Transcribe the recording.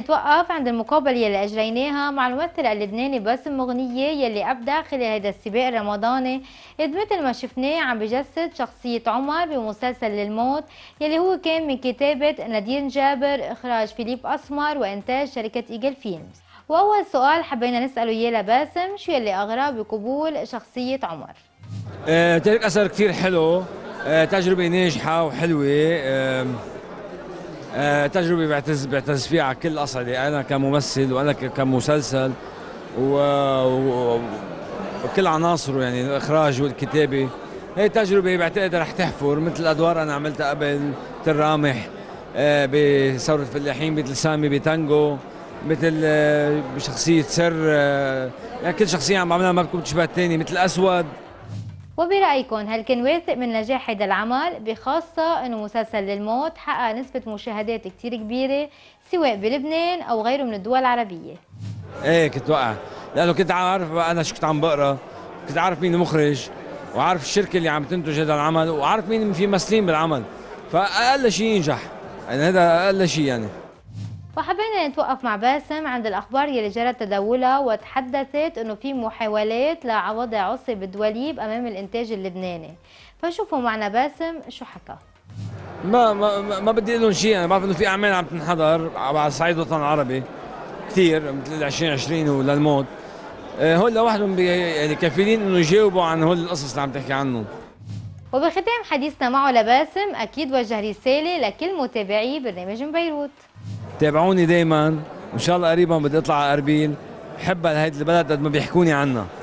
نتوقف عند المقابلة يلي أجريناها مع الممثل اللبناني باسم مغنية يلي أبدع خلال هذا السباق الرمضاني، إذ مثل ما شفناه عم بجسد شخصية عمر بمسلسل للموت يلي هو كان من كتابة نادين جابر، إخراج فيليب اصمر، وإنتاج شركة ايجل فيلمز. وأول سؤال حبينا نسأله إياه لباسم، شو يلي أغراه بقبول شخصية عمر؟ ترك أثر كثير حلو، تجربة ناجحة وحلوة، تجربة بعتز فيها على كل أصعدة، أنا كممثل وأنا كمسلسل وكل عناصره، يعني الإخراج والكتابة. هي تجربة بعتقد رح تحفر مثل أدوار أنا عملتها قبل، مثل رامح بثورة الفلاحين، مثل سامي بتانجو، مثل بشخصية سر، يعني كل شخصية عم بعملها ما بتكون بتشبه الثانية، مثل أسود. وبرأيكم هل كان واثق من نجاح هذا العمل، بخاصة انه مسلسل للموت حقق نسبة مشاهدات كتير كبيرة سواء بلبنان او غيره من الدول العربية؟ ايه كنت واقع، لانه كنت عارف، انا شو كنت عم بقرا، كنت عارف مين المخرج وعارف الشركة اللي عم تنتج هذا العمل وعارف مين في ممثلين بالعمل، فأقل شيء ينجح، يعني هذا أقل شيء يعني. وحبينا نتوقف مع باسم عند الأخبار يلي جرت تداولها وتحدثت أنه في محاولات لوضع عصي بالدوليب أمام الإنتاج اللبناني، فشوفوا معنا باسم شو حكى. ما بدي أقول لهم شيء، أنا بعرف أنه في أعمال عم تنحضر على صعيد الوطن العربي كثير، مثل 2020 وللموت، هول لوحدهم يعني كفيلين أنه يجاوبوا عن هول القصص اللي عم تحكي عنهم. وبختام حديثنا معه لباسم أكيد وجه رسالة لكل متابعي برنامج من بيروت. تابعوني دايما، وان شاء الله قريبا بدي اطلع على اربيل، بحبها لهيدي البلد قد ما بيحكوني عنها.